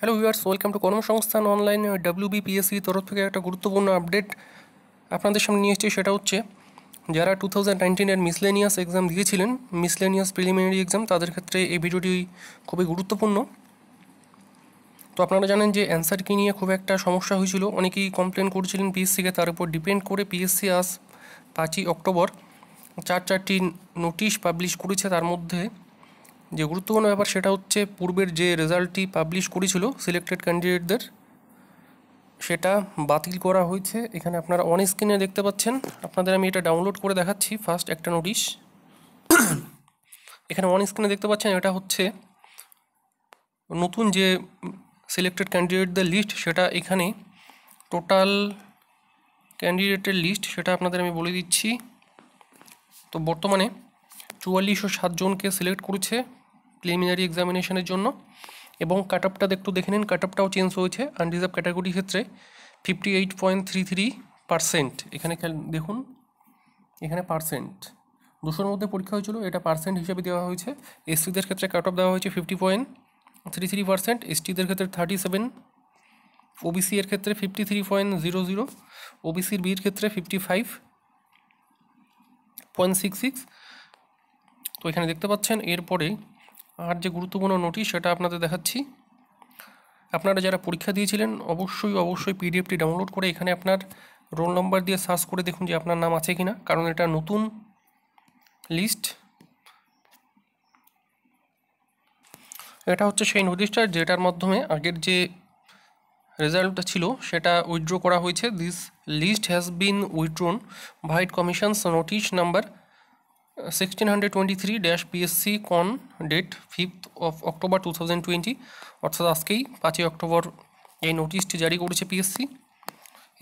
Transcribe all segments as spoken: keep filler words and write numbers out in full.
Hello viewers, welcome to Karmasangsthan online. WBPSC তরফ থেকে একটা গুরুত্বপূর্ণ আপডেট আপনাদের সামনে নিয়ে এসেছি। সেটা হচ্ছে যারা টু থাউজেন্ড নাইনটিনের মিসলেনিয়াস এক্সাম দিয়েছিলেন, মিসলেনিয়াস প্রিলিমিনারি এক্সাম, তাদের ক্ষেত্রে এই ভিডিওটি খুবই গুরুত্বপূর্ণ। তো আপনারা জানেন যে অ্যান্সার কি নিয়ে খুব একটা সমস্যা হয়েছিল, অনেকেই কমপ্লেন করেছিলেন পিএসসিকে। তার উপর ডিপেন্ড করে পিএসসি আজ পাঁচই অক্টোবর চার চারটি নোটিশ পাবলিশ করেছে। তার মধ্যে যে গুরুত্বপূর্ণ ব্যাপার সেটা হচ্ছে পূর্বের যে রেজাল্টটি পাবলিশ করেছিল সিলেক্টেড ক্যান্ডিডেটদের, সেটা বাতিল করা হয়েছে। এখানে আপনারা অন স্ক্রিনে দেখতে পাচ্ছেন, আপনাদের আমি এটা ডাউনলোড করে দেখাচ্ছি। ফার্স্ট একটা নোটিশ এখানে অন স্ক্রিনে দেখতে পাচ্ছেন, এটা হচ্ছে নতুন যে সিলেক্টেড ক্যান্ডিডেটদের লিস্ট, সেটা এখানে টোটাল ক্যান্ডিডেটের লিস্ট, সেটা আপনাদের আমি বলে দিচ্ছি। তো বর্তমানে চুয়াল্লিশশো সাতজনকে সিলেক্ট করেছে প্রিলিমিনারি এক্সামিনেশনের জন্য, এবং কাট আপটা একটু দেখে নিন, কাট আপটাও চেঞ্জ হয়েছে। আনরিজার্ভ ক্যাটাগরির ক্ষেত্রে fifty eight point three three percent, এখানে দেখুন এখানে পার্সেন্ট দুশোর মধ্যে পরীক্ষা হয়েছিল, এটা পার্সেন্ট হিসেবে দেওয়া হয়েছে। এসসিদের ক্ষেত্রে কাট অফ দেওয়া হয়েছে fifty point three three percent, এসটিদের ক্ষেত্রে থার্টি সেভেন, ওবিসি এর ক্ষেত্রে ফিফটি থ্রি পয়েন্ট জিরো জিরো, ওবিসির বির ক্ষেত্রে fifty five point six six. তো এখানে দেখতে পাচ্ছেন। এরপরে আর যে গুরুত্বপূর্ণ নোটিশ সেটা আপনাদের দেখাচ্ছি। আপনারা যারা পরীক্ষা দিয়েছিলেন অবশ্যই অবশ্যই পিডিএফটি ডাউনলোড করে এখানে আপনার রোল নম্বর দিয়ে সার্চ করে দেখুন যে আপনার নাম আছে কি না, কারণ এটা নতুন লিস্ট। এটা হচ্ছে সেই নোটিশটা যেটার মাধ্যমে আগের যে রেজাল্টটা ছিল সেটা উইথড্র করা হয়েছে। This list has been withdrawn by commissions notice number sixteen twenty three dash PSC con date fifth of October two thousand twenty, অর্থাৎ আজকেই পাঁচই অক্টোবর এই নোটিশটি জারি করেছে পিএসসি।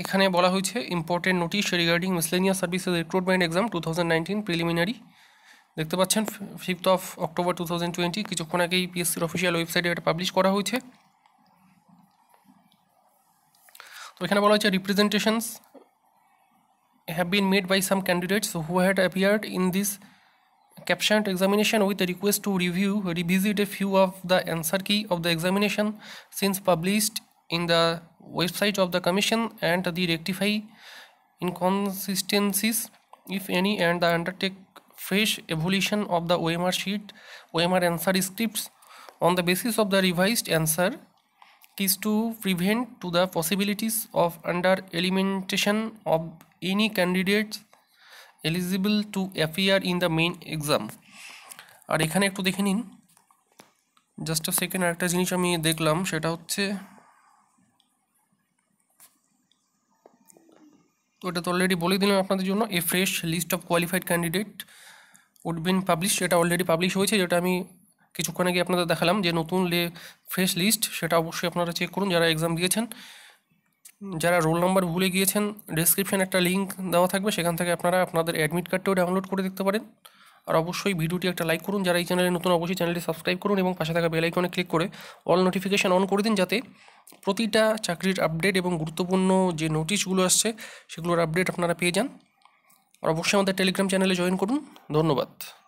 এখানে বলা হয়েছে important notice regarding miscellaneous services recruitment exam two thousand nineteen preliminary. দেখতে পাচ্ছেন fifth of October two thousand twenty, কিছুক্ষণ আগেই পিএসসির অফিসিয়াল ওয়েবসাইটে এটা পাবলিশ করা হয়েছে। তো এখানে বলা হয়েছে representations have been made by some candidates who had appeared in this captioned examination with a request to review revisit a few of the answer key of the examination since published in the website of the commission and the rectify inconsistencies if any and the undertake fresh evaluation of the O M R sheet O M R answer scripts on the basis of the revised answer is to prevent to the possibilities of under elimination of any candidates eligible to appear in the main exam। আর এখানে একটু দেখে নিন, just আ second. আরেকটা জিনিস আমি দেখলাম, সেটা হচ্ছে তো এটা তো অলরেডি বলে দিলাম আপনাদের জন্য। A fresh list of qualified candidate would been publish, এটা অলরেডি পাবলিশ হয়েছে, যেটা আমি কিছুক্ষণ আগে আপনাদের দেখালাম যে নতুন লে ফ্রেশ লিস্ট, সেটা অবশ্যই আপনারা চেক করুন যারা এক্সাম দিয়েছেন। যারা রোল নাম্বার ভুলে গিয়েছেন, ডেসক্রিপশানে একটা লিঙ্ক দেওয়া থাকবে, সেখান থেকে আপনারা আপনাদের অ্যাডমিট কার্ডটাও ডাউনলোড করে দেখতে পারেন। আর অবশ্যই ভিডিওটি একটা লাইক করুন, যারা এই চ্যানেলে নতুন অবশ্যই চ্যানেলটি সাবস্ক্রাইব করুন এবং পাশে থাকা বেল আইকনে ক্লিক করে অল নোটিফিকেশান অন করে দিন, যাতে প্রতিটা চাকরির আপডেট এবং গুরুত্বপূর্ণ যে নোটিশগুলো আসছে সেগুলোর আপডেট আপনারা পেয়ে যান। আর অবশ্যই আমাদের টেলিগ্রাম চ্যানেলে জয়েন করুন। ধন্যবাদ।